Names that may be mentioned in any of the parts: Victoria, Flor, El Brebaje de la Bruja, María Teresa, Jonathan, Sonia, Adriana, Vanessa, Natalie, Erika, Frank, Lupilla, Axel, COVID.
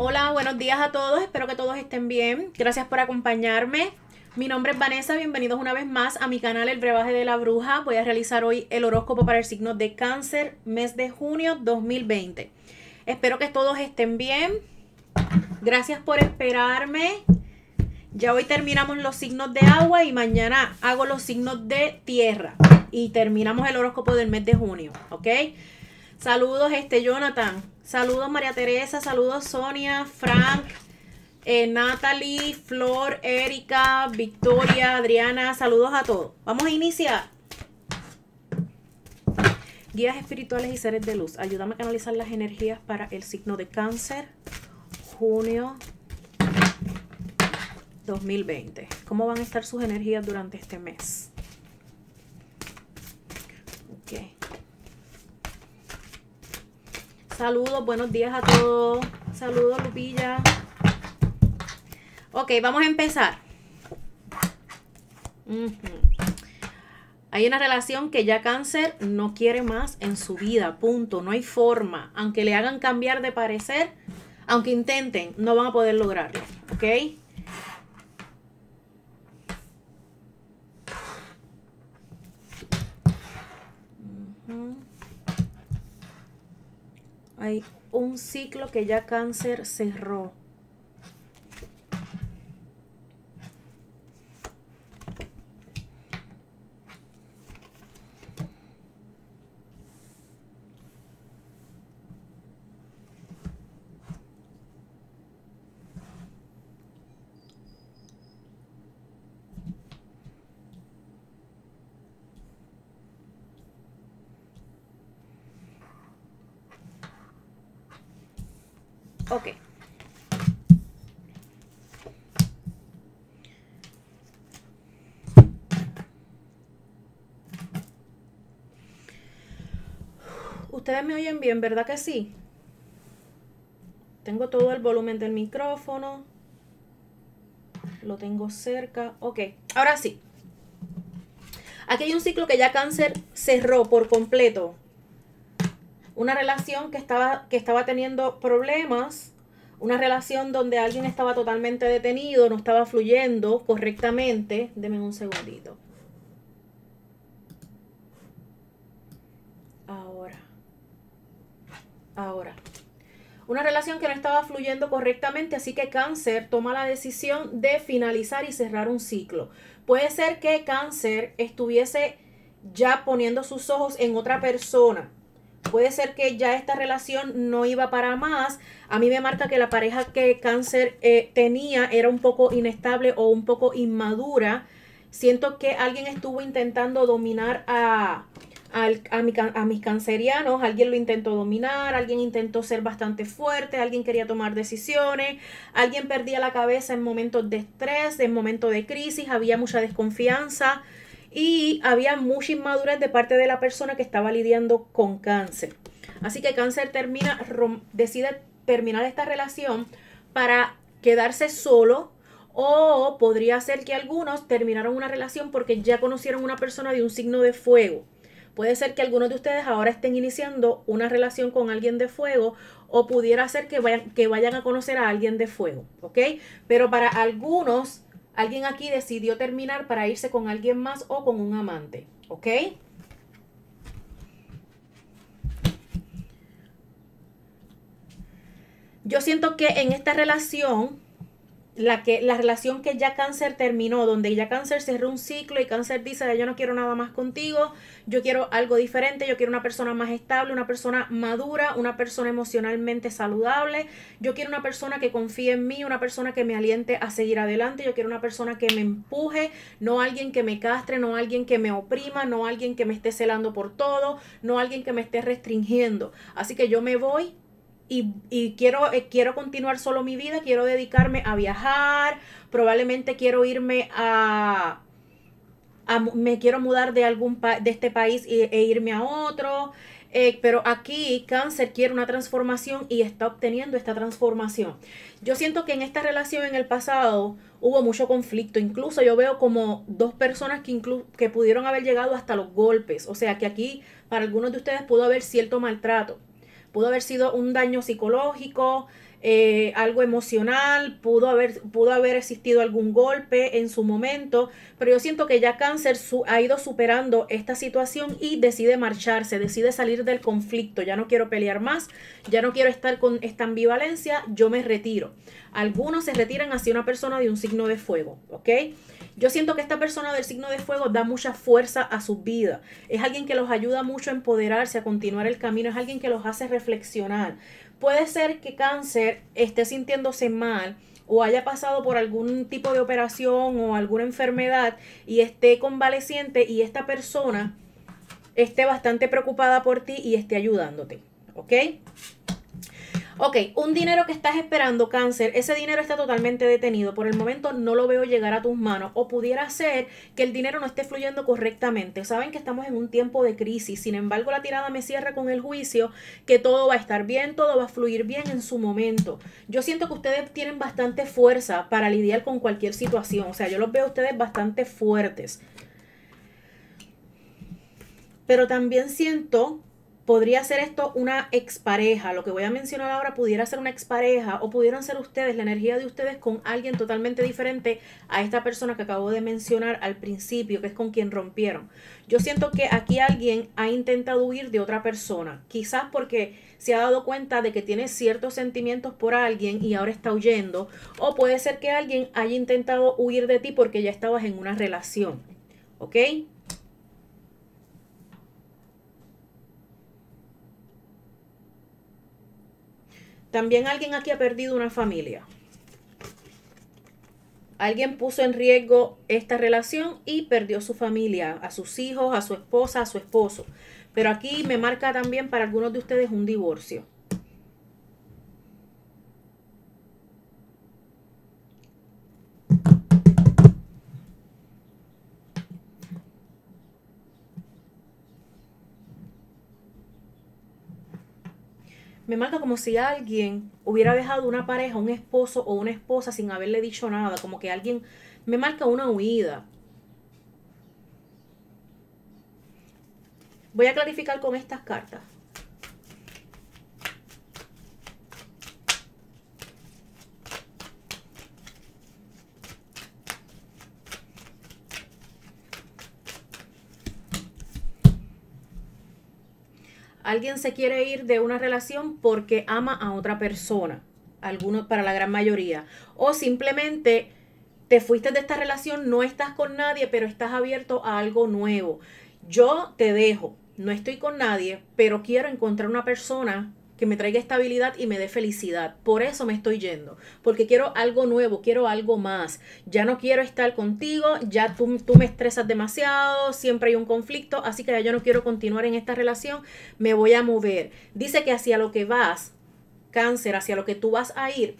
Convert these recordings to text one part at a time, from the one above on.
Hola, buenos días a todos, espero que todos estén bien, gracias por acompañarme. Mi nombre es Vanessa, bienvenidos una vez más a mi canal El Brebaje de la Bruja. Voy a realizar hoy el horóscopo para el signo de Cáncer, mes de junio 2020. Espero que todos estén bien, gracias por esperarme. Ya hoy terminamos los signos de agua y mañana hago los signos de tierra. Y terminamos el horóscopo del mes de junio, ¿ok? Saludos Jonathan, saludos María Teresa, saludos Sonia, Frank, Natalie, Flor, Erika, Victoria, Adriana, saludos a todos. Vamos a iniciar. Guías espirituales y seres de luz, ayúdame a canalizar las energías para el signo de Cáncer, junio 2020. ¿Cómo van a estar sus energías durante este mes? Ok. Saludos, buenos días a todos. Saludos, Lupilla. Ok, vamos a empezar. Hay una relación que ya Cáncer no quiere más en su vida, punto. No hay forma. Aunque le hagan cambiar de parecer, aunque intenten, no van a poder lograrlo, ¿ok? Hay un ciclo que ya Cáncer cerró. Ok. Ustedes me oyen bien, ¿verdad que sí? Tengo todo el volumen del micrófono. Lo tengo cerca. Ok, ahora sí. Aquí hay un ciclo que ya Cáncer cerró por completo. Una relación que estaba teniendo problemas, una relación donde alguien estaba totalmente detenido, no estaba fluyendo correctamente. Deme un segundito. Ahora. Una relación que no estaba fluyendo correctamente, así que Cáncer toma la decisión de finalizar y cerrar un ciclo. Puede ser que Cáncer estuviese ya poniendo sus ojos en otra persona. Puede ser que ya esta relación no iba para más. A mí me marca que la pareja que Cáncer tenía era un poco inestable o un poco inmadura. Siento que alguien estuvo intentando dominar a mis cancerianos. Alguien lo intentó dominar, alguien intentó ser bastante fuerte, alguien quería tomar decisiones, alguien perdía la cabeza en momentos de estrés, en momentos de crisis, había mucha desconfianza. Y había mucha inmadurez de parte de la persona que estaba lidiando con Cáncer. Así que Cáncer decide terminar esta relación para quedarse solo, o podría ser que algunos terminaron una relación porque ya conocieron una persona de un signo de fuego. Puede ser que algunos de ustedes ahora estén iniciando una relación con alguien de fuego, o pudiera ser que vayan a conocer a alguien de fuego, ¿ok? Pero para algunos... alguien aquí decidió terminar para irse con alguien más o con un amante, ¿ok? Yo siento que en esta relación, la relación que ya Cáncer terminó, donde ya Cáncer cerró un ciclo y Cáncer dice, yo no quiero nada más contigo, yo quiero algo diferente, yo quiero una persona más estable, una persona madura, una persona emocionalmente saludable, yo quiero una persona que confíe en mí, una persona que me aliente a seguir adelante, yo quiero una persona que me empuje, no alguien que me castre, no alguien que me oprima, no alguien que me esté celando por todo, no alguien que me esté restringiendo. Así que yo me voy. Y quiero continuar solo mi vida, quiero dedicarme a viajar, probablemente quiero irme me quiero mudar de este país e irme a otro, Pero aquí Cáncer quiere una transformación y está obteniendo esta transformación. Yo siento que en esta relación en el pasado hubo mucho conflicto. Incluso yo veo como dos personas que pudieron haber llegado hasta los golpes. O sea que aquí para algunos de ustedes pudo haber cierto maltrato. Pudo haber sido un daño psicológico, algo emocional, pudo haber existido algún golpe en su momento, pero yo siento que ya Cáncer ha ido superando esta situación y decide marcharse, decide salir del conflicto. Ya no quiero pelear más, ya no quiero estar con esta ambivalencia, yo me retiro. Algunos se retiran hacia una persona de un signo de fuego, ¿ok? Yo siento que esta persona del signo de fuego da mucha fuerza a su vida. Es alguien que los ayuda mucho a empoderarse, a continuar el camino. Es alguien que los hace reflexionar. Puede ser que Cáncer esté sintiéndose mal o haya pasado por algún tipo de operación o alguna enfermedad y esté convaleciente y esta persona esté bastante preocupada por ti y esté ayudándote, ¿ok? Ok, un dinero que estás esperando, Cáncer, ese dinero está totalmente detenido. Por el momento no lo veo llegar a tus manos o pudiera ser que el dinero no esté fluyendo correctamente. Saben que estamos en un tiempo de crisis, sin embargo la tirada me cierra con el juicio que todo va a estar bien, todo va a fluir bien en su momento. Yo siento que ustedes tienen bastante fuerza para lidiar con cualquier situación, o sea, yo los veo a ustedes bastante fuertes. Pero también siento... podría ser esto una expareja, lo que voy a mencionar ahora pudiera ser una expareja o pudieran ser ustedes, la energía de ustedes con alguien totalmente diferente a esta persona que acabo de mencionar al principio, que es con quien rompieron. Yo siento que aquí alguien ha intentado huir de otra persona, quizás porque se ha dado cuenta de que tiene ciertos sentimientos por alguien y ahora está huyendo, o puede ser que alguien haya intentado huir de ti porque ya estabas en una relación, ¿ok? También alguien aquí ha perdido una familia. Alguien puso en riesgo esta relación y perdió su familia, a sus hijos, a su esposa, a su esposo. Pero aquí me marca también para algunos de ustedes un divorcio. Me marca como si alguien hubiera dejado una pareja, un esposo o una esposa sin haberle dicho nada. Como que alguien me marca una huida. Voy a clarificar con estas cartas. Alguien se quiere ir de una relación porque ama a otra persona, algunos, para la gran mayoría. O simplemente te fuiste de esta relación, no estás con nadie, pero estás abierto a algo nuevo. Yo te dejo, no estoy con nadie, pero quiero encontrar una persona que me traiga estabilidad y me dé felicidad. Por eso me estoy yendo, porque quiero algo nuevo, quiero algo más. Ya no quiero estar contigo, ya tú me estresas demasiado, siempre hay un conflicto, así que ya yo no quiero continuar en esta relación, me voy a mover. Dice que hacia lo que vas, Cáncer, hacia lo que tú vas a ir,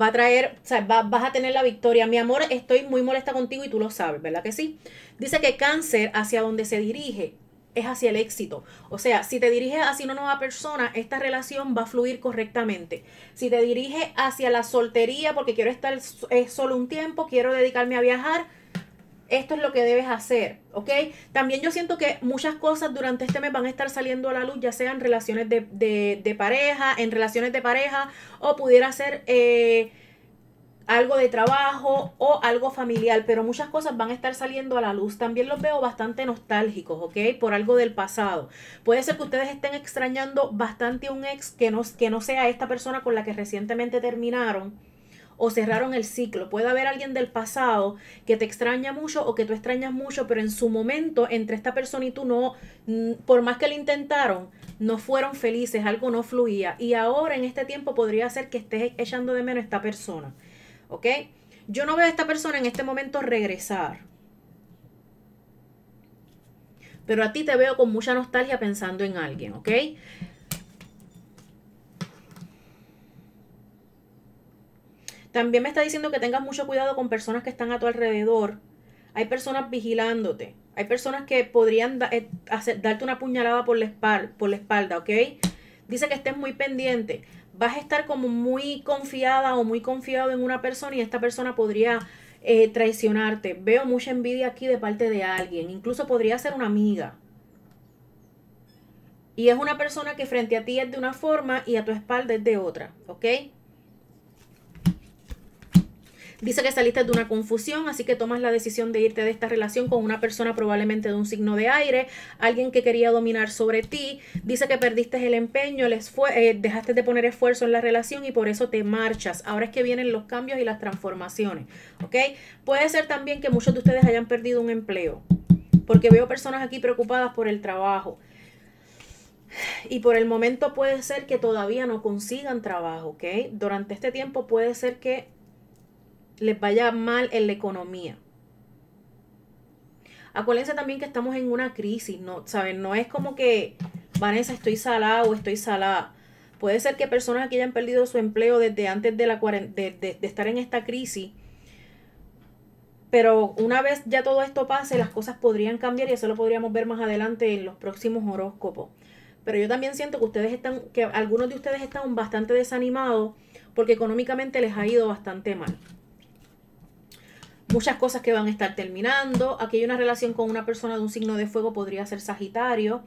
va a traer, o sea, vas a tener la victoria. Mi amor, estoy muy molesta contigo y tú lo sabes, ¿verdad que sí? Dice que Cáncer, hacia donde se dirige, es hacia el éxito. O sea, si te diriges hacia una nueva persona, esta relación va a fluir correctamente. Si te diriges hacia la soltería, porque quiero estar solo un tiempo, quiero dedicarme a viajar, esto es lo que debes hacer, ¿ok? También yo siento que muchas cosas durante este mes van a estar saliendo a la luz, ya sean relaciones de pareja, en relaciones de pareja, o pudiera ser... algo de trabajo o algo familiar, pero muchas cosas van a estar saliendo a la luz. También los veo bastante nostálgicos, ¿ok? Por algo del pasado. Puede ser que ustedes estén extrañando bastante a un ex que no sea esta persona con la que recientemente terminaron o cerraron el ciclo. Puede haber alguien del pasado que te extraña mucho o que tú extrañas mucho, pero en su momento, entre esta persona y tú no, por más que lo intentaron, no fueron felices, algo no fluía. Y ahora en este tiempo podría ser que estés echando de menos a esta persona. ¿Ok? Yo no veo a esta persona en este momento regresar. Pero a ti te veo con mucha nostalgia pensando en alguien, ¿ok? También me está diciendo que tengas mucho cuidado con personas que están a tu alrededor. Hay personas vigilándote. Hay personas que podrían darte una puñalada por la espalda, ¿ok? Dice que estés muy pendiente. Vas a estar como muy confiada o muy confiado en una persona y esta persona podría traicionarte. Veo mucha envidia aquí de parte de alguien. Incluso podría ser una amiga. Y es una persona que frente a ti es de una forma y a tu espalda es de otra, ¿ok? Dice que saliste de una confusión, así que tomas la decisión de irte de esta relación con una persona probablemente de un signo de aire, alguien que quería dominar sobre ti. Dice que perdiste el empeño, dejaste de poner esfuerzo en la relación y por eso te marchas. Ahora es que vienen los cambios y las transformaciones, ¿ok? Puede ser también que muchos de ustedes hayan perdido un empleo, porque veo personas aquí preocupadas por el trabajo. Y por el momento puede ser que todavía no consigan trabajo, ¿ok? Durante este tiempo puede ser que les vaya mal en la economía. Acuérdense también que estamos en una crisis, ¿no? ¿Saben? No es como que, Vanessa, estoy salada o estoy salada. Puede ser que personas aquí hayan perdido su empleo desde antes de, de estar en esta crisis. Pero una vez ya todo esto pase, las cosas podrían cambiar y eso lo podríamos ver más adelante en los próximos horóscopos. Pero yo también siento que ustedes están, que algunos de ustedes están bastante desanimados porque económicamente les ha ido bastante mal. Muchas cosas que van a estar terminando. Aquí hay una relación con una persona de un signo de fuego, podría ser Sagitario.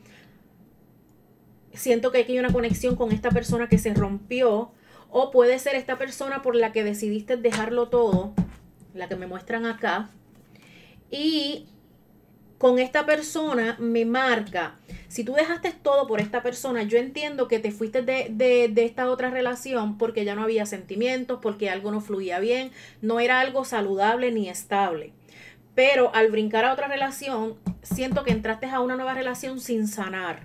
Siento que aquí hay una conexión con esta persona que se rompió. O puede ser esta persona por la que decidiste dejarlo todo, la que me muestran acá. Y con esta persona me marca, si tú dejaste todo por esta persona, yo entiendo que te fuiste de esta otra relación porque ya no había sentimientos, porque algo no fluía bien, no era algo saludable ni estable. Pero al brincar a otra relación, siento que entraste a una nueva relación sin sanar.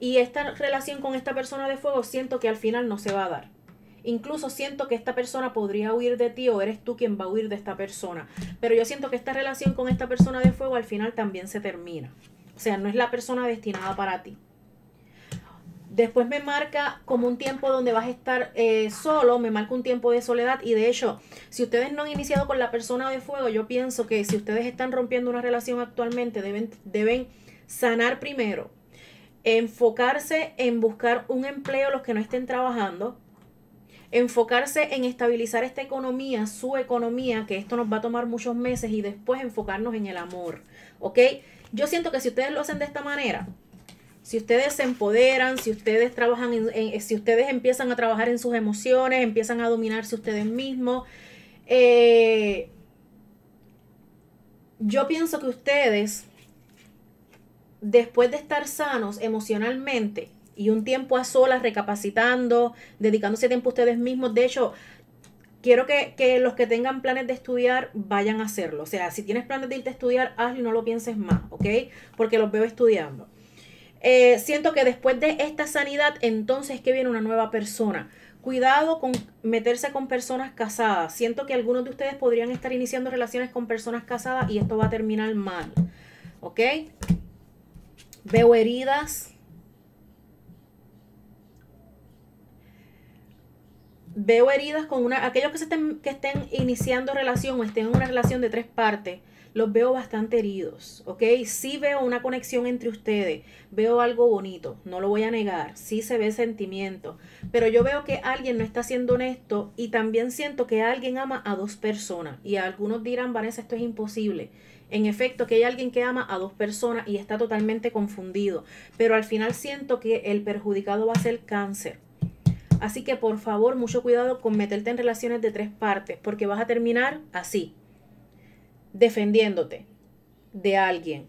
Y esta relación con esta persona de fuego siento que al final no se va a dar. Incluso siento que esta persona podría huir de ti o eres tú quien va a huir de esta persona. Pero yo siento que esta relación con esta persona de fuego al final también se termina. O sea, no es la persona destinada para ti. Después me marca como un tiempo donde vas a estar solo, me marca un tiempo de soledad. Y de hecho, si ustedes no han iniciado con la persona de fuego, yo pienso que si ustedes están rompiendo una relación actualmente, deben sanar primero. Enfocarse en buscar un empleo los que no estén trabajando. Enfocarse en estabilizar esta economía, su economía, que esto nos va a tomar muchos meses. Y después enfocarnos en el amor, ¿ok? Yo siento que si ustedes lo hacen de esta manera, si ustedes se empoderan, si ustedes trabajan, si ustedes empiezan a trabajar en sus emociones, empiezan a dominarse ustedes mismos, yo pienso que ustedes, después de estar sanos emocionalmente y un tiempo a solas, recapacitando, dedicándose tiempo a ustedes mismos, de hecho, quiero que los que tengan planes de estudiar vayan a hacerlo. O sea, si tienes planes de irte a estudiar, hazlo y no lo pienses más, ¿ok? Porque los veo estudiando. Siento que después de esta sanidad, entonces que viene una nueva persona. Cuidado con meterse con personas casadas. Siento que algunos de ustedes podrían estar iniciando relaciones con personas casadas y esto va a terminar mal, ¿ok? Veo heridas. Veo heridas con aquellos que estén iniciando relación o estén en una relación de tres partes, los veo bastante heridos, ¿ok? Sí veo una conexión entre ustedes, veo algo bonito, no lo voy a negar, sí se ve sentimiento, pero yo veo que alguien no está siendo honesto y también siento que alguien ama a dos personas y algunos dirán, Vanessa, esto es imposible. En efecto, que hay alguien que ama a dos personas y está totalmente confundido, pero al final siento que el perjudicado va a ser Cáncer. Así que por favor, mucho cuidado con meterte en relaciones de tres partes, porque vas a terminar así, defendiéndote de alguien.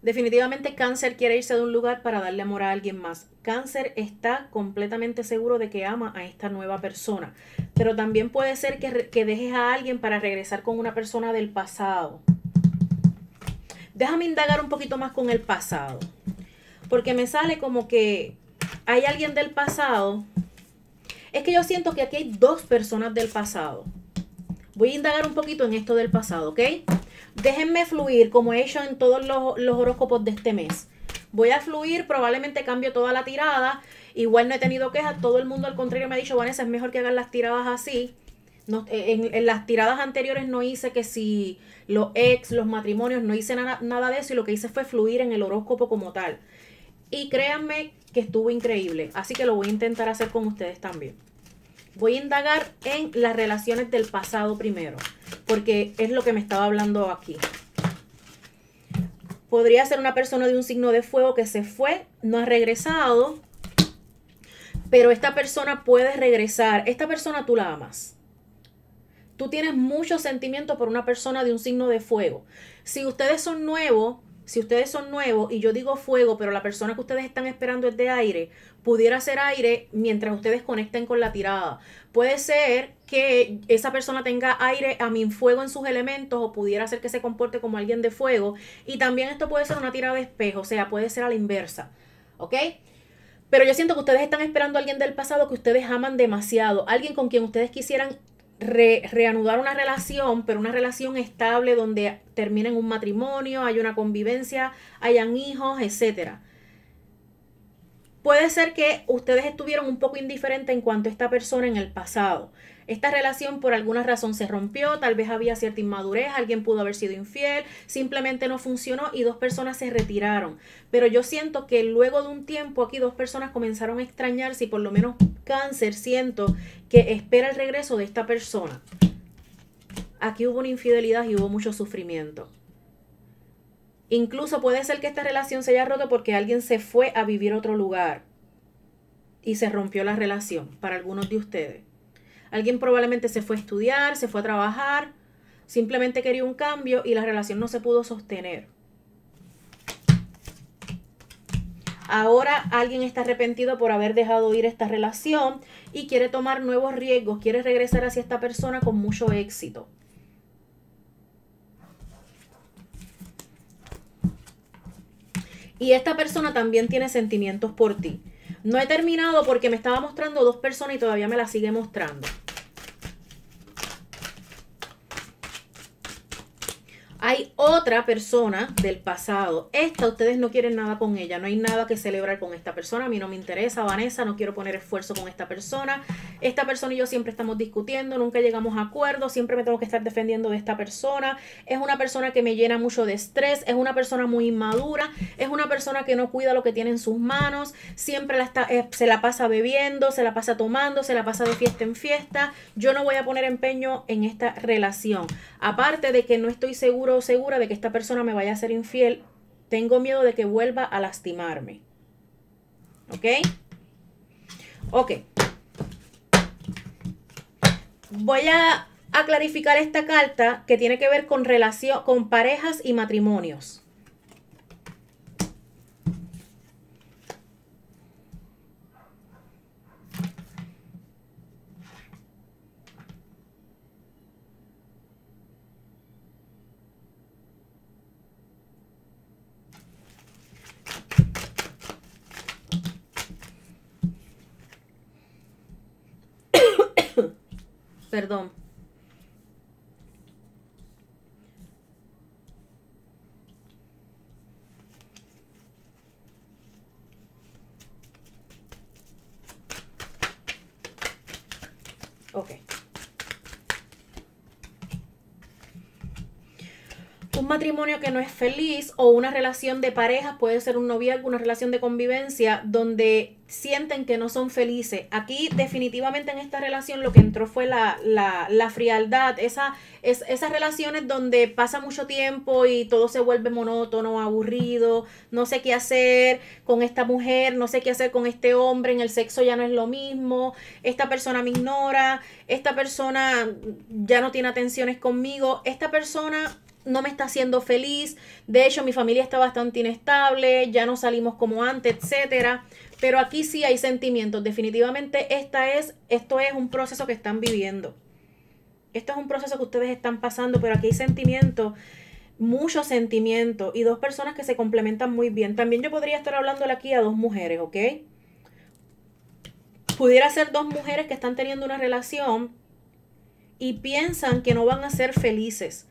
Definitivamente Cáncer quiere irse de un lugar para darle amor a alguien más. Cáncer está completamente seguro de que ama a esta nueva persona, pero también puede ser que dejes a alguien para regresar con una persona del pasado. Déjame indagar un poquito más con el pasado, porque me sale como que hay alguien del pasado. Es que yo siento que aquí hay dos personas del pasado. Voy a indagar un poquito en esto del pasado, ¿ok? Déjenme fluir como he hecho en todos los horóscopos de este mes. Voy a fluir, probablemente cambio toda la tirada. Igual no he tenido quejas, todo el mundo al contrario me ha dicho, Vanessa, es mejor que hagan las tiradas así. No, en las tiradas anteriores no hice que si los ex, los matrimonios, no hice nada de eso, y lo que hice fue fluir en el horóscopo como tal. Y créanme que estuvo increíble, así que lo voy a intentar hacer con ustedes también. Voy a indagar en las relaciones del pasado primero, porque es lo que me estaba hablando aquí. Podría ser una persona de un signo de fuego que se fue, no ha regresado, pero esta persona puede regresar. Esta persona tú la amas. Tú tienes mucho sentimiento por una persona de un signo de fuego. Si ustedes son nuevos, y yo digo fuego, pero la persona que ustedes están esperando es de aire, pudiera ser aire mientras ustedes conecten con la tirada. Puede ser que esa persona tenga aire, a mi fuego en sus elementos, o pudiera ser que se comporte como alguien de fuego. Y también esto puede ser una tirada de espejo, o sea, puede ser a la inversa, ¿ok? Pero yo siento que ustedes están esperando a alguien del pasado que ustedes aman demasiado, alguien con quien ustedes quisieran reanudar una relación, pero una relación estable donde terminen un matrimonio, hay una convivencia, hayan hijos, etcétera. Puede ser que ustedes estuvieron un poco indiferentes en cuanto a esta persona en el pasado. Esta relación por alguna razón se rompió, tal vez había cierta inmadurez, alguien pudo haber sido infiel, simplemente no funcionó y dos personas se retiraron. Pero yo siento que luego de un tiempo aquí dos personas comenzaron a extrañarse, y por lo menos Cáncer siento que espera el regreso de esta persona. Aquí hubo una infidelidad y hubo mucho sufrimiento. Incluso puede ser que esta relación se haya roto porque alguien se fue a vivir a otro lugar y se rompió la relación para algunos de ustedes. Alguien probablemente se fue a estudiar, se fue a trabajar, simplemente quería un cambio y la relación no se pudo sostener. Ahora alguien está arrepentido por haber dejado ir esta relación y quiere tomar nuevos riesgos, quiere regresar hacia esta persona con mucho éxito. Y esta persona también tiene sentimientos por ti. No he terminado porque me estaba mostrando dos personas y todavía me las sigue mostrando. Hay otra persona del pasado. Esta ustedes no quieren nada con ella. No hay nada que celebrar con esta persona. A mí no me interesa, Vanessa. No quiero poner esfuerzo con esta persona. Esta persona y yo siempre estamos discutiendo. Nunca llegamos a acuerdos. Siempre me tengo que estar defendiendo de esta persona. Es una persona que me llena mucho de estrés. Es una persona muy inmadura. Es una persona que no cuida lo que tiene en sus manos. Siempre se la pasa bebiendo, se la pasa tomando, se la pasa de fiesta en fiesta. Yo no voy a poner empeño en esta relación. Aparte de que no estoy seguro o segura de que esta persona me vaya a ser infiel. Tengo miedo de que vuelva a lastimarme. ¿Ok? Ok. Voy a clarificar esta carta que tiene que ver con relación, con parejas y matrimonios. Perdón. Ok. Un matrimonio que no es feliz o una relación de parejas, puede ser un noviazgo, una relación de convivencia donde sienten que no son felices. Aquí definitivamente en esta relación lo que entró fue la frialdad, esas relaciones donde pasa mucho tiempo y todo se vuelve monótono, aburrido, no sé qué hacer con esta mujer, no sé qué hacer con este hombre, en el sexo ya no es lo mismo, esta persona me ignora, esta persona ya no tiene atenciones conmigo, esta persona no me está haciendo feliz, de hecho mi familia está bastante inestable, ya no salimos como antes, etcétera. Pero aquí sí hay sentimientos. Definitivamente esto es un proceso que están viviendo. Esto es un proceso que ustedes están pasando, pero aquí hay sentimientos, muchos sentimientos, y dos personas que se complementan muy bien. También yo podría estar hablándole aquí a dos mujeres, ¿ok? Pudiera ser dos mujeres que están teniendo una relación y piensan que no van a ser felices.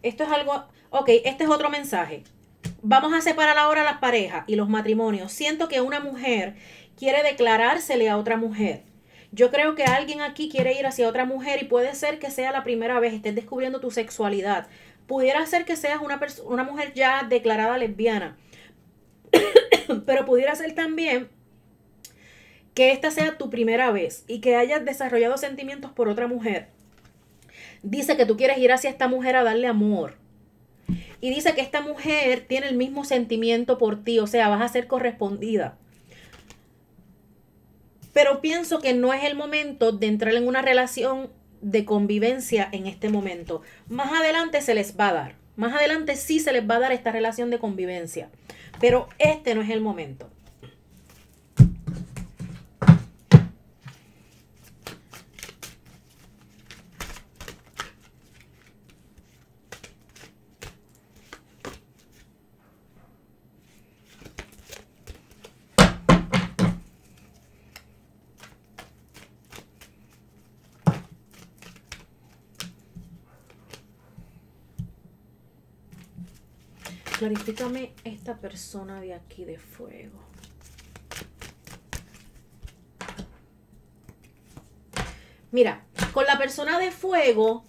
Esto es algo, ok, este es otro mensaje. Vamos a separar ahora las parejas y los matrimonios. Siento que una mujer quiere declarársele a otra mujer. Yo creo que alguien aquí quiere ir hacia otra mujer y puede ser que sea la primera vez, estés descubriendo tu sexualidad. Pudiera ser que seas una mujer ya declarada lesbiana. Pero pudiera ser también que esta sea tu primera vez y que hayas desarrollado sentimientos por otra mujer. Dice que tú quieres ir hacia esta mujer a darle amor. Y dice que esta mujer tiene el mismo sentimiento por ti, o sea, vas a ser correspondida. Pero pienso que no es el momento de entrar en una relación de convivencia en este momento. Más adelante se les va a dar. Más adelante sí se les va a dar esta relación de convivencia. Pero este no es el momento. Clarifícame esta persona de aquí de fuego. Mira, con la persona de fuego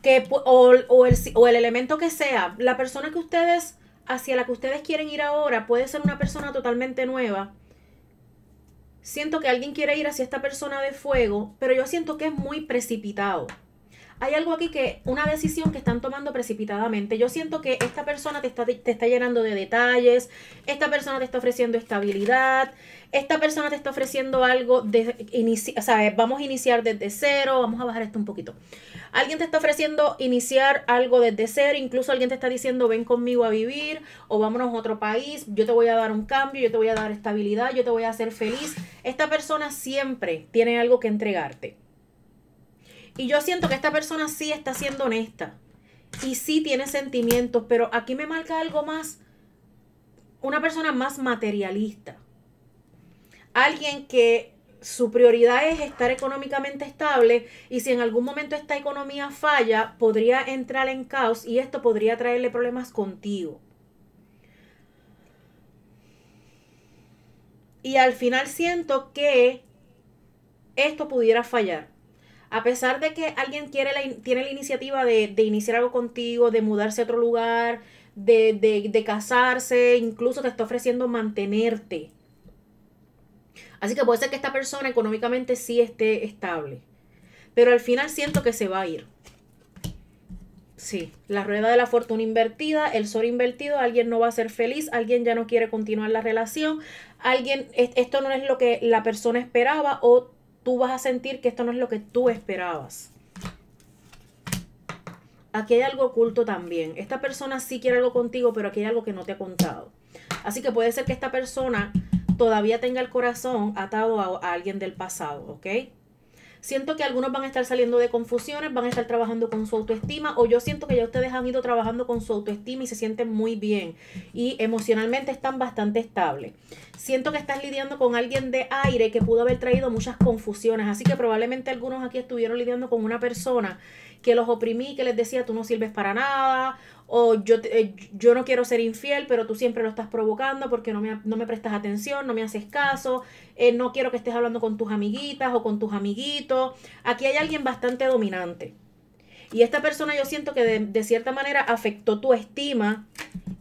que, o el elemento que sea, la persona que ustedes, hacia la que ustedes quieren ir ahora, puede ser una persona totalmente nueva. Siento que alguien quiere ir hacia esta persona de fuego, pero yo siento que es muy precipitado. Hay algo aquí que, una decisión que están tomando precipitadamente. Yo siento que esta persona te está llenando de detalles, esta persona te está ofreciendo estabilidad, esta persona te está ofreciendo algo de iniciar, ¿sabes? Vamos a iniciar desde cero, vamos a bajar esto un poquito. Alguien te está ofreciendo iniciar algo desde cero, incluso alguien te está diciendo ven conmigo a vivir o vámonos a otro país, yo te voy a dar un cambio, yo te voy a dar estabilidad, yo te voy a hacer feliz. Esta persona siempre tiene algo que entregarte. Y yo siento que esta persona sí está siendo honesta y sí tiene sentimientos, pero aquí me marca algo más, una persona más materialista. Alguien que su prioridad es estar económicamente estable y si en algún momento esta economía falla, podría entrar en caos y esto podría traerle problemas contigo. Y al final siento que esto pudiera fallar. A pesar de que alguien tiene la iniciativa de iniciar algo contigo, de mudarse a otro lugar, de casarse, incluso te está ofreciendo mantenerte. Así que puede ser que esta persona económicamente sí esté estable. Pero al final siento que se va a ir. Sí, la rueda de la fortuna invertida, el sol invertido, alguien no va a ser feliz, alguien ya no quiere continuar la relación, alguien, esto no es lo que la persona esperaba o tú vas a sentir que esto no es lo que tú esperabas. Aquí hay algo oculto también. Esta persona sí quiere algo contigo, pero aquí hay algo que no te ha contado. Así que puede ser que esta persona todavía tenga el corazón atado a alguien del pasado, ¿ok? Siento que algunos van a estar saliendo de confusiones, van a estar trabajando con su autoestima, o yo siento que ya ustedes han ido trabajando con su autoestima y se sienten muy bien y emocionalmente están bastante estables. Siento que estás lidiando con alguien de aire que pudo haber traído muchas confusiones, así que probablemente algunos aquí estuvieron lidiando con una persona que los oprimí, que les decía tú no sirves para nada, o yo no quiero ser infiel, pero tú siempre lo estás provocando porque no me prestas atención, no me haces caso, no quiero que estés hablando con tus amiguitas o con tus amiguitos. Aquí hay alguien bastante dominante. Y esta persona yo siento que de cierta manera afectó tu estima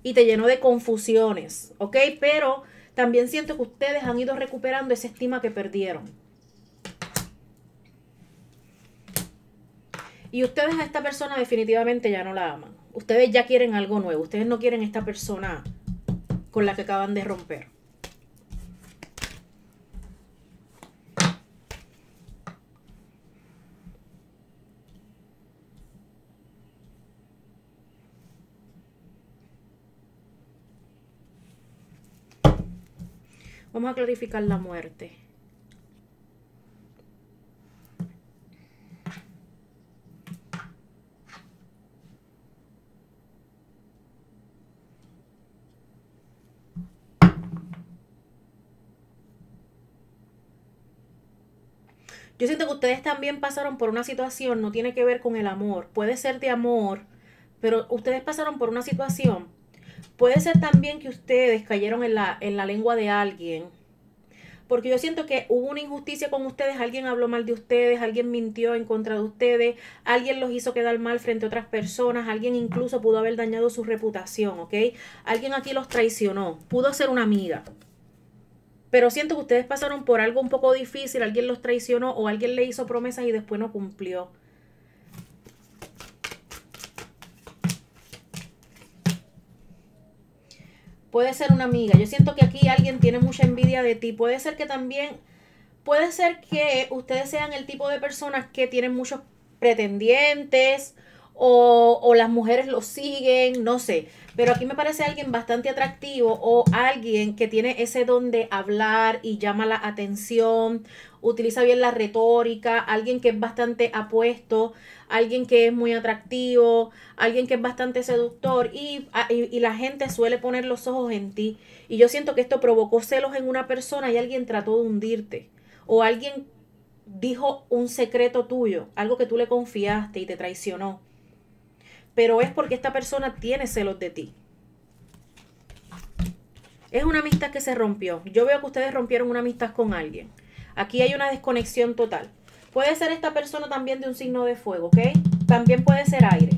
y te llenó de confusiones, ¿ok? Pero también siento que ustedes han ido recuperando esa estima que perdieron. Y ustedes a esta persona definitivamente ya no la aman. Ustedes ya quieren algo nuevo. Ustedes no quieren esta persona con la que acaban de romper. Vamos a clarificar la muerte. Yo siento que ustedes también pasaron por una situación, no tiene que ver con el amor, puede ser de amor, pero ustedes pasaron por una situación Puede ser también que ustedes cayeron en la lengua de alguien. Porque yo siento que hubo una injusticia con ustedes, alguien habló mal de ustedes, alguien mintió en contra de ustedes, alguien los hizo quedar mal frente a otras personas, alguien incluso pudo haber dañado su reputación, ¿ok? Alguien aquí los traicionó, pudo ser una amiga. Pero siento que ustedes pasaron por algo un poco difícil, alguien los traicionó o alguien le hizo promesas y después no cumplió. Puede ser una amiga. Yo siento que aquí alguien tiene mucha envidia de ti. Puede ser que también, puede ser que ustedes sean el tipo de personas que tienen muchos pretendientes o las mujeres lo siguen, no sé. Pero aquí me parece alguien bastante atractivo o alguien que tiene ese don de hablar y llama la atención, utiliza bien la retórica, alguien que es bastante apuesto, alguien que es muy atractivo, alguien que es bastante seductor y la gente suele poner los ojos en ti. Y yo siento que esto provocó celos en una persona y alguien trató de hundirte o alguien dijo un secreto tuyo, algo que tú le confiaste y te traicionó. Pero es porque esta persona tiene celos de ti. Es una amistad que se rompió. Yo veo que ustedes rompieron una amistad con alguien. Aquí hay una desconexión total. Puede ser esta persona también de un signo de fuego, ¿ok? También puede ser aire.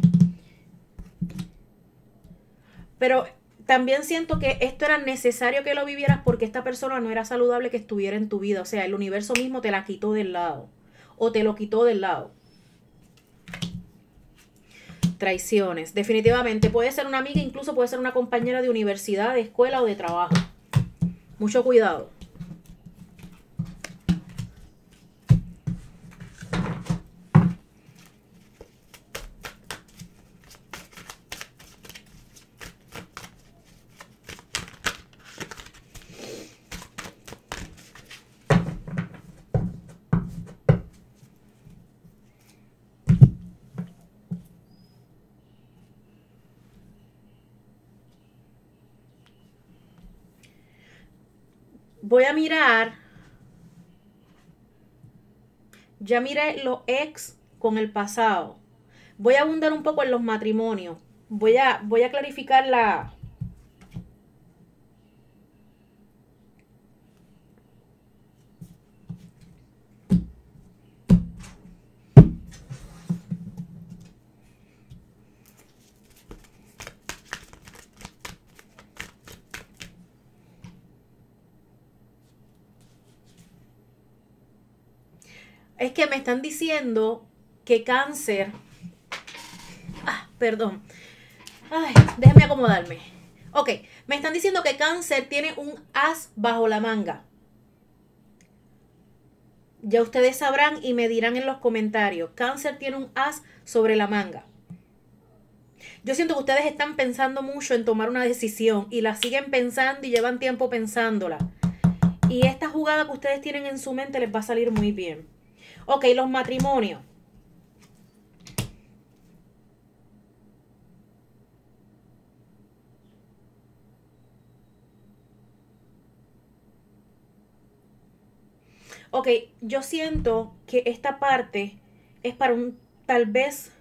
Pero también siento que esto era necesario que lo vivieras porque esta persona no era saludable que estuviera en tu vida. O sea, el universo mismo te la quitó del lado. O te lo quitó del lado. Traiciones. Definitivamente. Puede ser una amiga, incluso puede ser una compañera de universidad, de escuela o de trabajo. Mucho cuidado. Voy a mirar, ya miré los ex con el pasado. Voy a abundar un poco en los matrimonios. Voy a clarificar Es que me están diciendo que cáncer... Ah, perdón. Ay, déjame acomodarme. Ok, me están diciendo que cáncer tiene un as bajo la manga. Ya ustedes sabrán y me dirán en los comentarios. Cáncer tiene un as sobre la manga. Yo siento que ustedes están pensando mucho en tomar una decisión y la siguen pensando y llevan tiempo pensándola. Y esta jugada que ustedes tienen en su mente les va a salir muy bien. Ok, los matrimonios. Ok, yo siento que esta parte es para un, tal vez,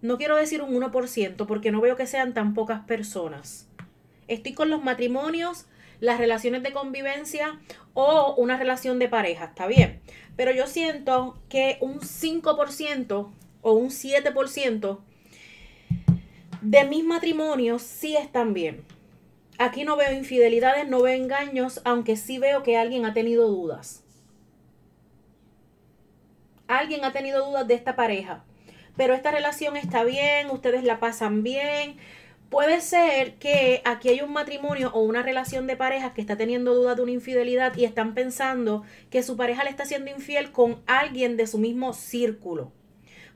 no quiero decir un 1%, porque no veo que sean tan pocas personas. Estoy con los matrimonios, las relaciones de convivencia o una relación de pareja, está bien. Pero yo siento que un 5% o un 7% de mis matrimonios sí están bien. Aquí no veo infidelidades, no veo engaños, aunque sí veo que alguien ha tenido dudas. Alguien ha tenido dudas de esta pareja. Pero esta relación está bien, ustedes la pasan bien. Puede ser que aquí hay un matrimonio o una relación de pareja que está teniendo dudas de una infidelidad y están pensando que su pareja le está siendo infiel con alguien de su mismo círculo.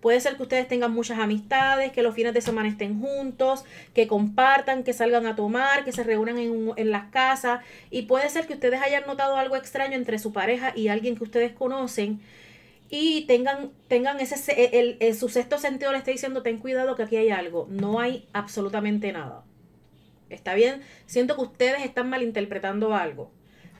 Puede ser que ustedes tengan muchas amistades, que los fines de semana estén juntos, que compartan, que salgan a tomar, que se reúnan en las casas. Y puede ser que ustedes hayan notado algo extraño entre su pareja y alguien que ustedes conocen y tengan su sexto sentido le está diciendo, ten cuidado que aquí hay algo. No hay absolutamente nada. ¿Está bien? Siento que ustedes están malinterpretando algo.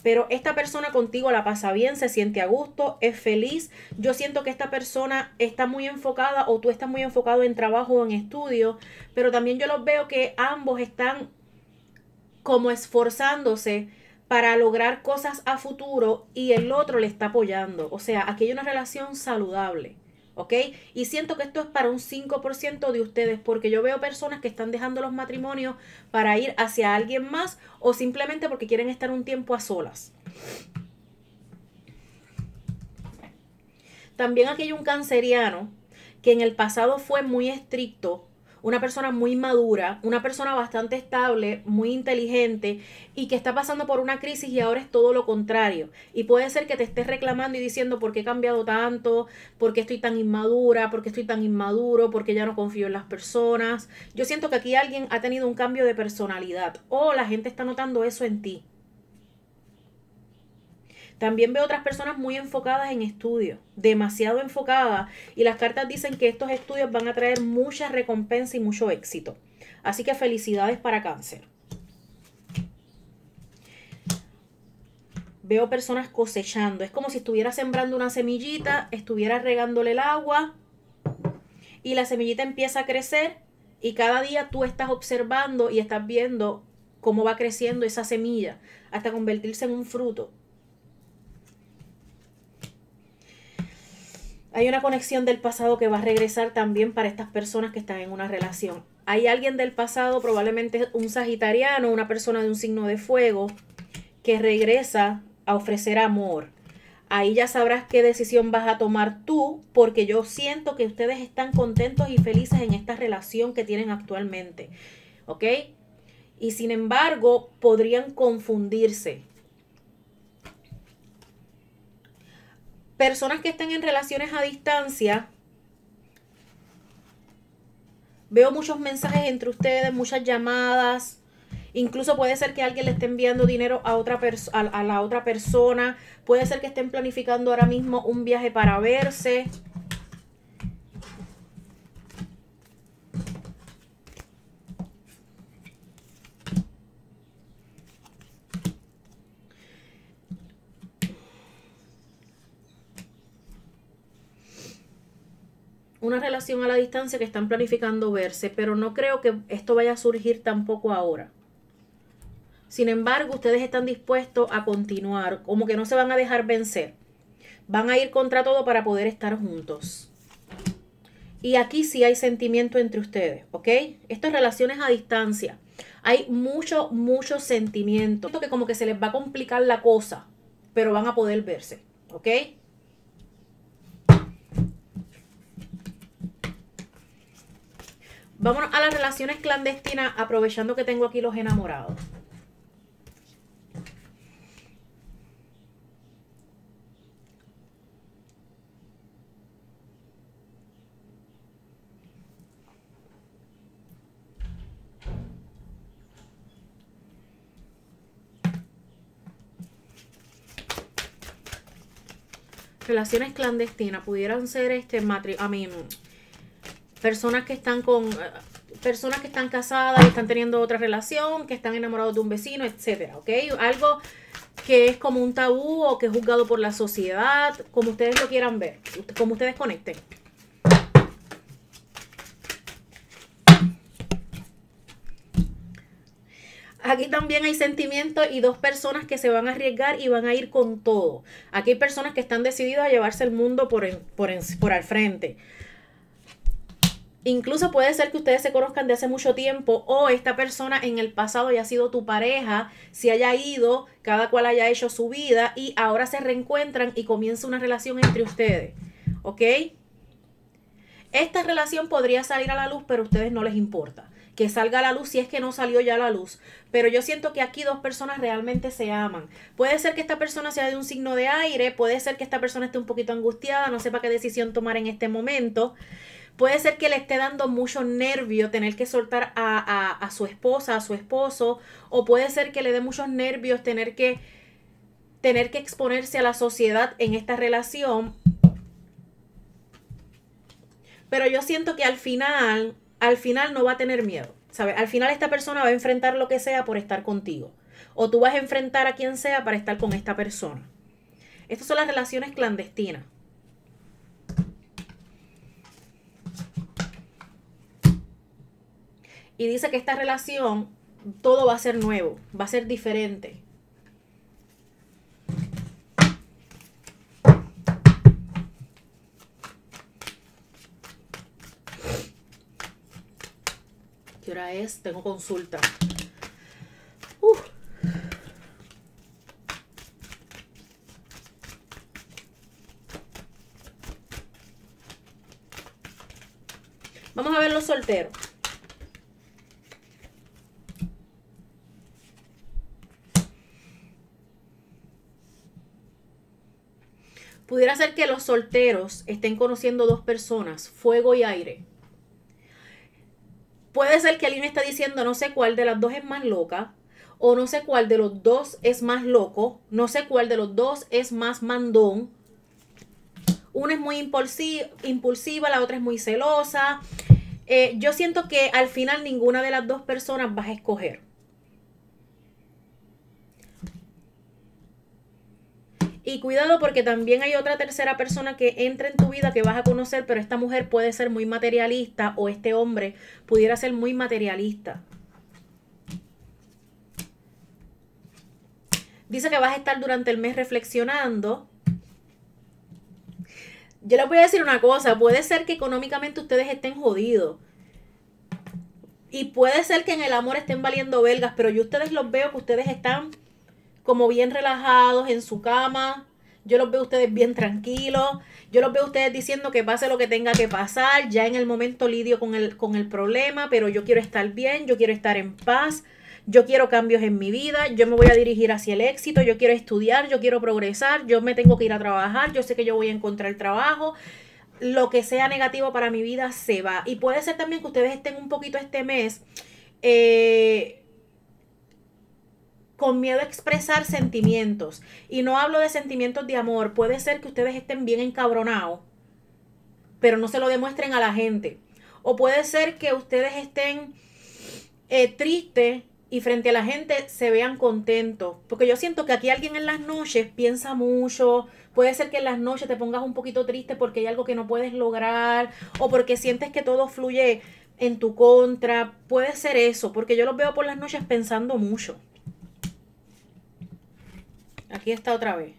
pero esta persona contigo la pasa bien, se siente a gusto, es feliz. Yo siento que esta persona está muy enfocada o tú estás muy enfocado en trabajo o en estudio, pero también yo los veo que ambos están como esforzándose para lograr cosas a futuro y el otro le está apoyando. O sea, aquí hay una relación saludable, ¿ok? Y siento que esto es para un 5% de ustedes, porque yo veo personas que están dejando los matrimonios para ir hacia alguien más o simplemente porque quieren estar un tiempo a solas. También aquí hay un canceriano que en el pasado fue muy estricto, una persona muy madura, una persona bastante estable, muy inteligente y que está pasando por una crisis y ahora es todo lo contrario. Y puede ser que te estés reclamando y diciendo por qué he cambiado tanto, por qué estoy tan inmadura, por qué estoy tan inmaduro, por qué ya no confío en las personas. Yo siento que aquí alguien ha tenido un cambio de personalidad o la gente está notando eso en ti. También veo otras personas muy enfocadas en estudios, demasiado enfocadas, y las cartas dicen que estos estudios van a traer mucha recompensa y mucho éxito. Así que felicidades para Cáncer. Veo personas cosechando, es como si estuviera sembrando una semillita, estuviera regándole el agua y la semillita empieza a crecer y cada día tú estás observando y estás viendo cómo va creciendo esa semilla hasta convertirse en un fruto. Hay una conexión del pasado que va a regresar también para estas personas que están en una relación. Hay alguien del pasado, probablemente un sagitariano, una persona de un signo de fuego, que regresa a ofrecer amor. Ahí ya sabrás qué decisión vas a tomar tú, porque yo siento que ustedes están contentos y felices en esta relación que tienen actualmente, ¿ok? Y sin embargo, podrían confundirse. Personas que están en relaciones a distancia, veo muchos mensajes entre ustedes, muchas llamadas, incluso puede ser que alguien le esté enviando dinero a la otra persona, puede ser que estén planificando ahora mismo un viaje para verse. Una relación a la distancia que están planificando verse, pero no creo que esto vaya a surgir tampoco ahora. Sin embargo, ustedes están dispuestos a continuar, como que no se van a dejar vencer. Van a ir contra todo para poder estar juntos. Y aquí sí hay sentimiento entre ustedes, ¿ok? Estas relaciones a distancia, hay mucho, mucho sentimiento. Siento que como que se les va a complicar la cosa, pero van a poder verse, ¿ok? Vámonos a las relaciones clandestinas, aprovechando que tengo aquí los enamorados. Relaciones clandestinas pudieran ser personas que están casadas y están teniendo otra relación, que están enamorados de un vecino, etcétera, ¿ok? Algo que es como un tabú o que es juzgado por la sociedad, como ustedes lo quieran ver, como ustedes conecten. Aquí también hay sentimientos y dos personas que se van a arriesgar y van a ir con todo. Aquí hay personas que están decididas a llevarse el mundo por al frente. Incluso puede ser que ustedes se conozcan de hace mucho tiempo o esta persona en el pasado haya sido tu pareja, se haya ido, cada cual haya hecho su vida y ahora se reencuentran y comienza una relación entre ustedes, ¿ok? Esta relación podría salir a la luz, pero a ustedes no les importa que salga a la luz si es que no salió ya a la luz. Pero yo siento que aquí dos personas realmente se aman. Puede ser que esta persona sea de un signo de aire, puede ser que esta persona esté un poquito angustiada, no sepa qué decisión tomar en este momento. Puede ser que le esté dando mucho nervio tener que soltar a su esposa, a su esposo, o puede ser que le dé muchos nervios tener que exponerse a la sociedad en esta relación. Pero yo siento que al final no va a tener miedo, ¿sabes? Al final esta persona va a enfrentar lo que sea por estar contigo. O tú vas a enfrentar a quien sea para estar con esta persona. Estas son las relaciones clandestinas. Y dice que esta relación, todo va a ser nuevo, va a ser diferente. ¿Qué hora es? Tengo consulta. Vamos a ver los solteros. Pudiera ser que los solteros estén conociendo dos personas, fuego y aire. Puede ser que alguien está diciendo no sé cuál de las dos es más loca, o no sé cuál de los dos es más loco, no sé cuál de los dos es más mandón. Una es muy impulsiva, la otra es muy celosa. Yo siento que al final ninguna de las dos personas vas a escoger. Y cuidado porque también hay otra tercera persona que entra en tu vida que vas a conocer, pero esta mujer puede ser muy materialista o este hombre pudiera ser muy materialista. Dice que vas a estar durante el mes reflexionando. Yo les voy a decir una cosa, puede ser que económicamente ustedes estén jodidos. Y puede ser que en el amor estén valiendo belgas, pero yo ustedes los veo que ustedes están como bien relajados en su cama. Yo los veo a ustedes bien tranquilos. Yo los veo a ustedes diciendo que pase lo que tenga que pasar. Ya en el momento lidio con el problema, pero yo quiero estar bien, yo quiero estar en paz. Yo quiero cambios en mi vida, yo me voy a dirigir hacia el éxito, yo quiero estudiar, yo quiero progresar, yo me tengo que ir a trabajar, yo sé que yo voy a encontrar trabajo. Lo que sea negativo para mi vida se va. Y puede ser también que ustedes estén un poquito este mes con miedo a expresar sentimientos. Y no hablo de sentimientos de amor, puede ser que ustedes estén bien encabronados, pero no se lo demuestren a la gente. O puede ser que ustedes estén tristes, y frente a la gente se vean contentos. Porque yo siento que aquí alguien en las noches piensa mucho. Puede ser que en las noches te pongas un poquito triste porque hay algo que no puedes lograr. O porque sientes que todo fluye en tu contra. Puede ser eso. Porque yo los veo por las noches pensando mucho. Aquí está otra vez.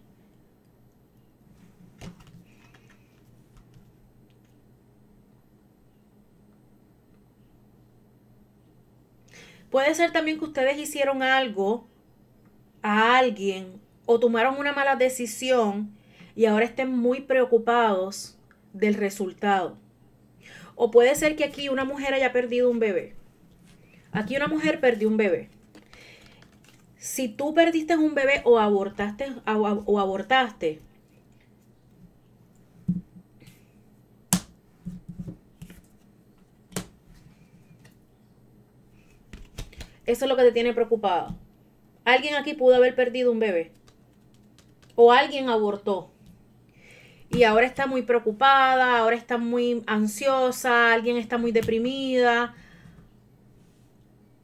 Puede ser también que ustedes hicieron algo a alguien o tomaron una mala decisión y ahora estén muy preocupados del resultado. O puede ser que aquí una mujer haya perdido un bebé. Aquí una mujer perdió un bebé. Si tú perdiste un bebé o abortaste, eso es lo que te tiene preocupado. Alguien aquí pudo haber perdido un bebé. O alguien abortó. Y ahora está muy preocupada, ahora está muy ansiosa, alguien está muy deprimida.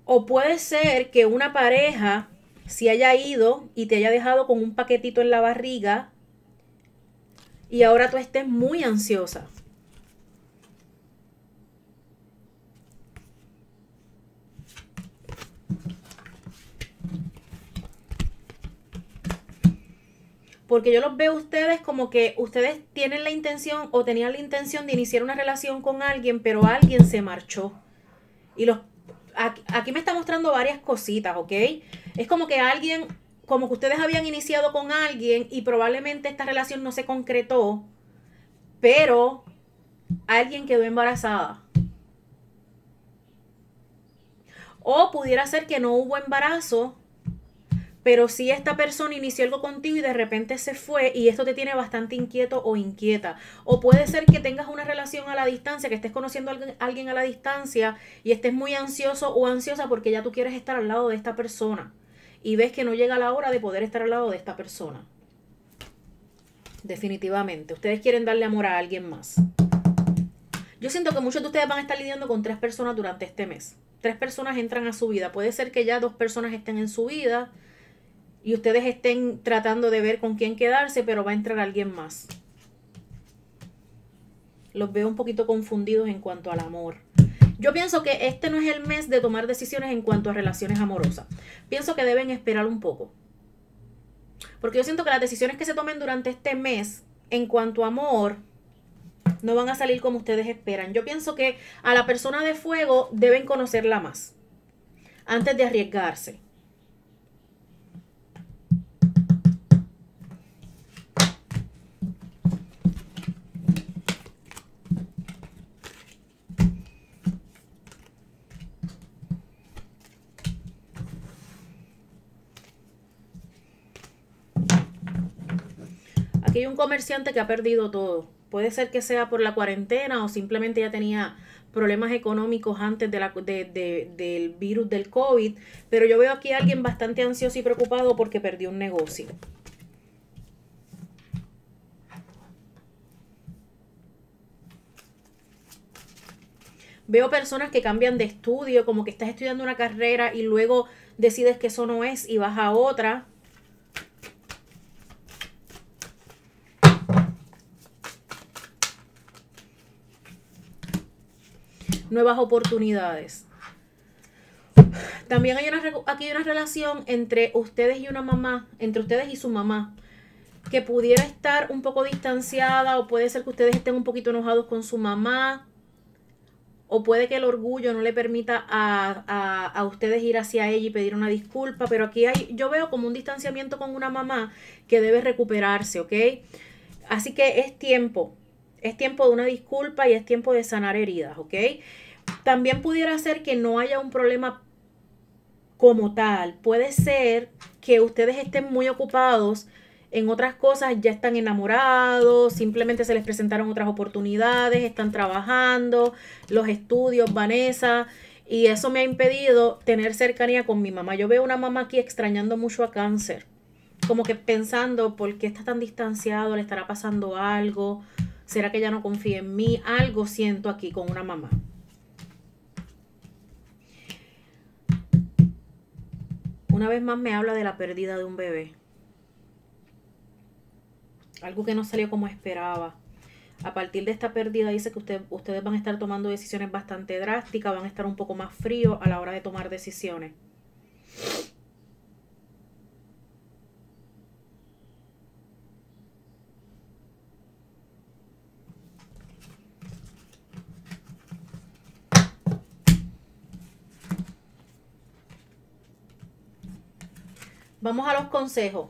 O puede ser que una pareja se haya ido y te haya dejado con un paquetito en la barriga. Y ahora tú estés muy ansiosa. Porque yo los veo a ustedes como que ustedes tienen la intención o tenían la intención de iniciar una relación con alguien, pero alguien se marchó. Y aquí me está mostrando varias cositas, ¿ok? Es como que alguien, como que ustedes habían iniciado con alguien y probablemente esta relación no se concretó, pero alguien quedó embarazada. O pudiera ser que no hubo embarazo, pero si esta persona inició algo contigo y de repente se fue y esto te tiene bastante inquieto o inquieta. O puede ser que tengas una relación a la distancia, que estés conociendo a alguien a la distancia y estés muy ansioso o ansiosa porque ya tú quieres estar al lado de esta persona. Y ves que no llega la hora de poder estar al lado de esta persona. Definitivamente. Ustedes quieren darle amor a alguien más. Yo siento que muchos de ustedes van a estar lidiando con tres personas durante este mes. tres personas entran a su vida. Puede ser que ya dos personas estén en su vida y ustedes estén tratando de ver con quién quedarse, pero va a entrar alguien más. Los veo un poquito confundidos en cuanto al amor. Yo pienso que este no es el mes de tomar decisiones en cuanto a relaciones amorosas. Pienso que deben esperar un poco. Porque yo siento que las decisiones que se tomen durante este mes en cuanto a amor no van a salir como ustedes esperan. Yo pienso que a la persona de fuego deben conocerla más antes de arriesgarse. Aquí hay un comerciante que ha perdido todo. Puede ser que sea por la cuarentena o simplemente ya tenía problemas económicos antes de del virus del COVID. Pero yo veo aquí a alguien bastante ansioso y preocupado porque perdió un negocio. Veo personas que cambian de estudio, como que estás estudiando una carrera y luego decides que eso no es y vas a otra. Nuevas oportunidades. También hay aquí hay una relación entre ustedes y una mamá, entre ustedes y su mamá, que pudiera estar un poco distanciada, o puede ser que ustedes estén un poquito enojados con su mamá, o puede que el orgullo no le permita a ustedes ir hacia ella y pedir una disculpa, pero aquí hay, yo veo como un distanciamiento con una mamá que debe recuperarse, ¿ok? Así que es tiempo. Es tiempo de una disculpa y es tiempo de sanar heridas, ¿ok? También pudiera ser que no haya un problema como tal. Puede ser que ustedes estén muy ocupados en otras cosas, ya están enamorados, simplemente se les presentaron otras oportunidades, están trabajando, los estudios, Vanessa, y eso me ha impedido tener cercanía con mi mamá. Yo veo una mamá aquí extrañando mucho a Cáncer, como que pensando, ¿por qué está tan distanciado? ¿Le estará pasando algo? ¿Será que ella no confía en mí? Algo siento aquí con una mamá. Una vez más me habla de la pérdida de un bebé. Algo que no salió como esperaba. A partir de esta pérdida dice que ustedes van a estar tomando decisiones bastante drásticas, van a estar un poco más fríos a la hora de tomar decisiones. Vamos a los consejos.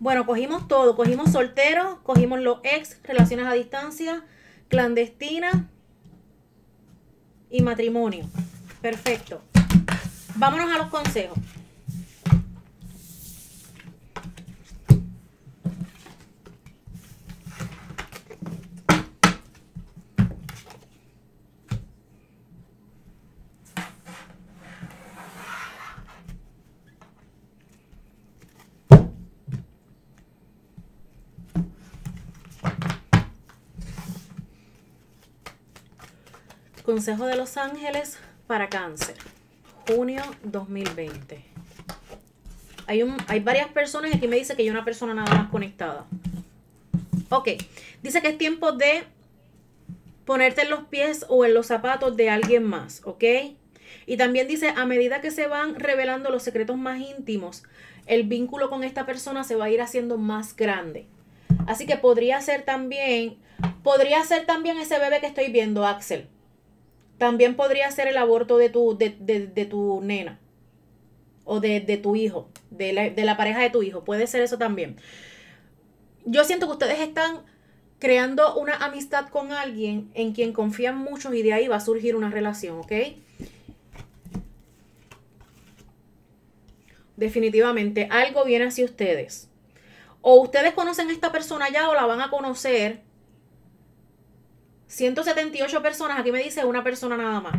Bueno, cogimos todo. Cogimos solteros, cogimos los ex, relaciones a distancia, clandestina y matrimonio. Perfecto. Vámonos a los consejos. Consejo de los ángeles para Cáncer, junio 2020. Hay varias personas, aquí me dice que hay una persona nada más conectada. Ok, dice que es tiempo de ponerte en los pies o en los zapatos de alguien más, ¿ok? Y también dice, a medida que se van revelando los secretos más íntimos, el vínculo con esta persona se va a ir haciendo más grande. Así que podría ser también ese bebé que estoy viendo, Axel. También podría ser el aborto de tu nena o de tu hijo, de la pareja de tu hijo. Puede ser eso también. Yo siento que ustedes están creando una amistad con alguien en quien confían mucho y de ahí va a surgir una relación, ¿ok? Definitivamente, algo viene hacia ustedes. O ustedes conocen a esta persona ya o la van a conocer. 178 personas, aquí me dice una persona nada más.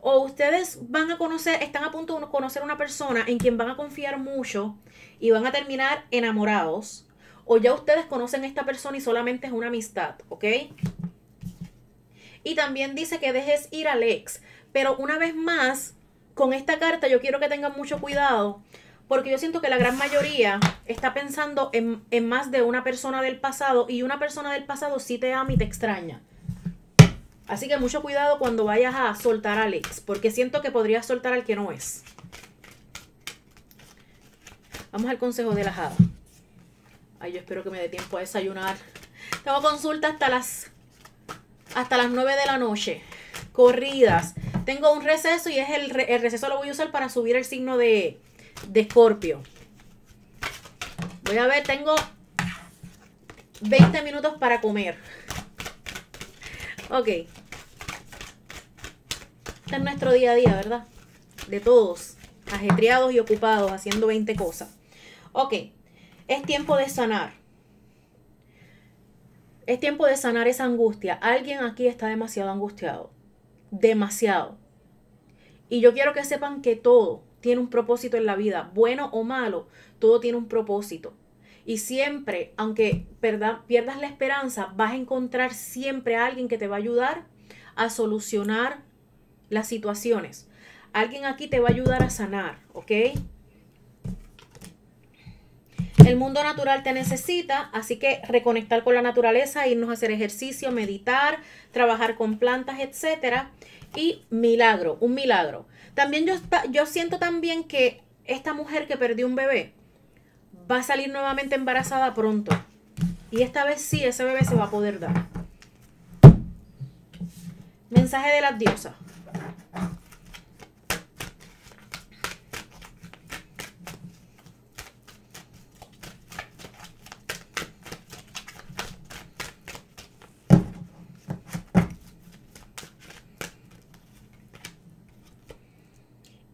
O ustedes van a conocer, están a punto de conocer una persona en quien van a confiar mucho y van a terminar enamorados. O ya ustedes conocen a esta persona y solamente es una amistad, ¿ok? Y también dice que dejes ir al ex. Pero una vez más, con esta carta yo quiero que tengan mucho cuidado, porque yo siento que la gran mayoría está pensando en más de una persona del pasado, y una persona del pasado sí te ama y te extraña. Así que mucho cuidado cuando vayas a soltar al ex, porque siento que podrías soltar al que no es. Vamos al consejo de la hada. Ay, yo espero que me dé tiempo a desayunar. Tengo consulta hasta las 9 de la noche. Corridas. Tengo un receso, y es el receso lo voy a usar para subir el signo de Escorpio. Voy a ver, tengo 20 minutos para comer. Ok. Este es nuestro día a día, ¿verdad? De todos, ajetreados y ocupados, haciendo 20 cosas. Ok, es tiempo de sanar. Es tiempo de sanar esa angustia. Alguien aquí está demasiado angustiado. Demasiado. Y yo quiero que sepan que todo tiene un propósito en la vida, bueno o malo, todo tiene un propósito. Y siempre, aunque pierdas la esperanza, vas a encontrar siempre a alguien que te va a ayudar a solucionar las situaciones. Alguien aquí te va a ayudar a sanar, ¿ok? El mundo natural te necesita, así que reconectar con la naturaleza, irnos a hacer ejercicio, meditar, trabajar con plantas, etc. Y milagro, un milagro. También yo siento también que esta mujer que perdió un bebé va a salir nuevamente embarazada pronto. Y esta vez sí, ese bebé se va a poder dar. Mensaje de las diosas.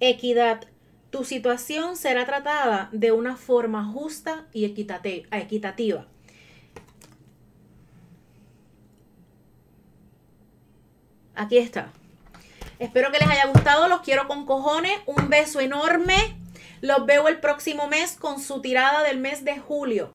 Equidad. Tu situación será tratada de una forma justa y equitativa. Aquí está. Espero que les haya gustado. Los quiero con cojones. Un beso enorme. Los veo el próximo mes con su tirada del mes de julio.